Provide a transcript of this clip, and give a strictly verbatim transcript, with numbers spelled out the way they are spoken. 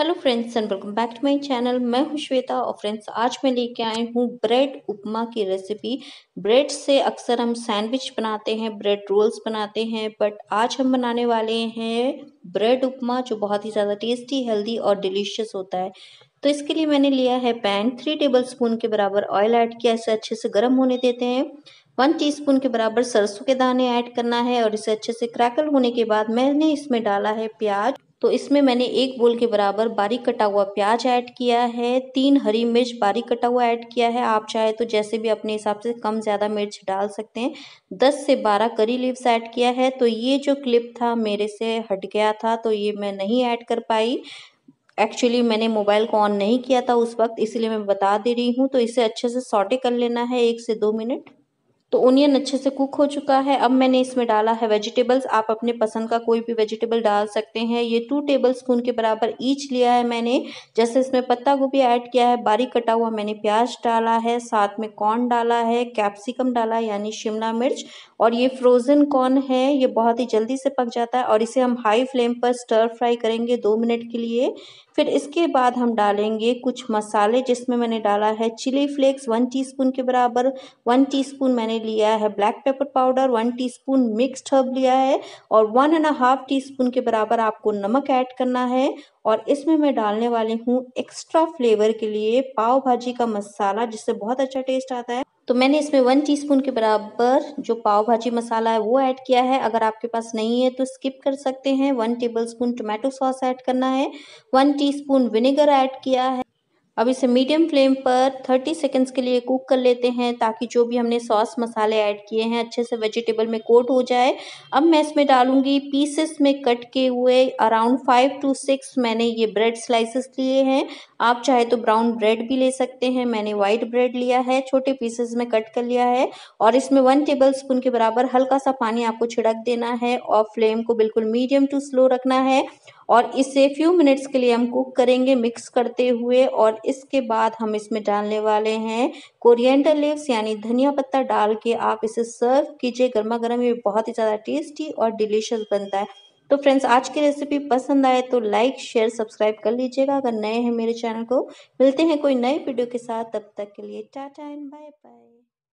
Hello friends and welcome back to my channel. मैं हूं श्वेता और फ्रेंड्स आज मैं लेके आई हूं ब्रेड उपमा की रेसिपी। ब्रेड से अक्सर हम सैंडविच बनाते हैं, ब्रेड रोल्स बनाते हैं, बट आज हम बनाने वाले हैं ब्रेड उपमा जो बहुत ही ज़्यादा टेस्टी, हेल्दी और डिलीशियस होता है। तो इसके लिए मैंने लिया है पैन, थ्री टेबल स्पून के बराबर ऑयल ऐड किया। इसे अच्छे से गर्म होने देते हैं। वन टीस्पून के बराबर सरसों के दाने ऐड करना है और इसे अच्छे से क्रैकल होने के बाद मैंने इसमें डाला है प्याज। तो इसमें मैंने एक बोल के बराबर बारीक कटा हुआ प्याज ऐड किया है, तीन हरी मिर्च बारीक कटा हुआ ऐड किया है। आप चाहे तो जैसे भी अपने हिसाब से कम ज़्यादा मिर्च डाल सकते हैं। दस से बारह करी लीव्स ऐड किया है। तो ये जो क्लिप था मेरे से हट गया था, तो ये मैं नहीं ऐड कर पाई। एक्चुअली मैंने मोबाइल को ऑन नहीं किया था उस वक्त, इसलिए मैं बता दे रही हूँ। तो इसे अच्छे से सॉटे कर लेना है एक से दो मिनट। तो ओनियन अच्छे से कुक हो चुका है। अब मैंने इसमें डाला है वेजिटेबल्स। आप अपने पसंद का कोई भी वेजिटेबल डाल सकते हैं। ये टू टेबल स्पून के बराबर ईच लिया है मैंने। जैसे इसमें पत्ता गोभी ऐड किया है, बारीक कटा हुआ मैंने प्याज डाला है, साथ में कॉर्न डाला है, कैप्सिकम डाला है यानी शिमला मिर्च, और ये फ्रोजन कॉर्न है। ये बहुत ही जल्दी से पक जाता है और इसे हम हाई फ्लेम पर स्टर फ्राई करेंगे दो मिनट के लिए। फिर इसके बाद हम डालेंगे कुछ मसाले, जिसमें मैंने डाला है चिली फ्लेक्स वन टीस्पून के बराबर, वन टीस्पून मैंने लिया है black pepper powder, one teaspoon mixed herb लिया है और वन एंड हाफ टीस्पून के बराबर आपको नमक ऐड करना है। और इसमें मैं डालने वाली हूँ एक्स्ट्रा फ्लेवर के लिए पाव भाजी का मसाला, जिससे बहुत अच्छा टेस्ट आता है। तो मैंने इसमें वन टीस्पून के बराबर जो पाव भाजी मसाला है वो ऐड किया है। अगर आपके पास नहीं है तो स्किप कर सकते हैं। One tablespoon tomato sauce add करना है, वन टीस्पून विनेगर ऐड किया है। अब इसे मीडियम फ्लेम पर थर्टी सेकेंड्स के लिए कुक कर लेते हैं, ताकि जो भी हमने सॉस मसाले ऐड किए हैं अच्छे से वेजिटेबल में कोट हो जाए। अब मैं इसमें डालूंगी पीसेस में कट किए हुए अराउंड फाइव टू सिक्स मैंने ये ब्रेड स्लाइसेस लिए हैं। आप चाहे तो ब्राउन ब्रेड भी ले सकते हैं, मैंने वाइट ब्रेड लिया है, छोटे पीसेस में कट कर लिया है। और इसमें वन टेबल स्पून के बराबर हल्का सा पानी आपको छिड़क देना है और फ्लेम को बिल्कुल मीडियम टू स्लो रखना है। और इसे फ्यू मिनट्स के लिए हम कुक करेंगे मिक्स करते हुए। और इसके बाद हम इसमें डालने वाले हैं कोरिएंडर लीव्स यानी धनिया पत्ता डाल के आप इसे सर्व कीजिए गर्मा गर्म। ये बहुत ही ज़्यादा टेस्टी और डिलीशियस बनता है। तो फ्रेंड्स आज की रेसिपी पसंद आए तो लाइक शेयर सब्सक्राइब कर लीजिएगा अगर नए हैं मेरे चैनल को। मिलते हैं कोई नए वीडियो के साथ, तब तक के लिए टाटा एंड बाय बाय।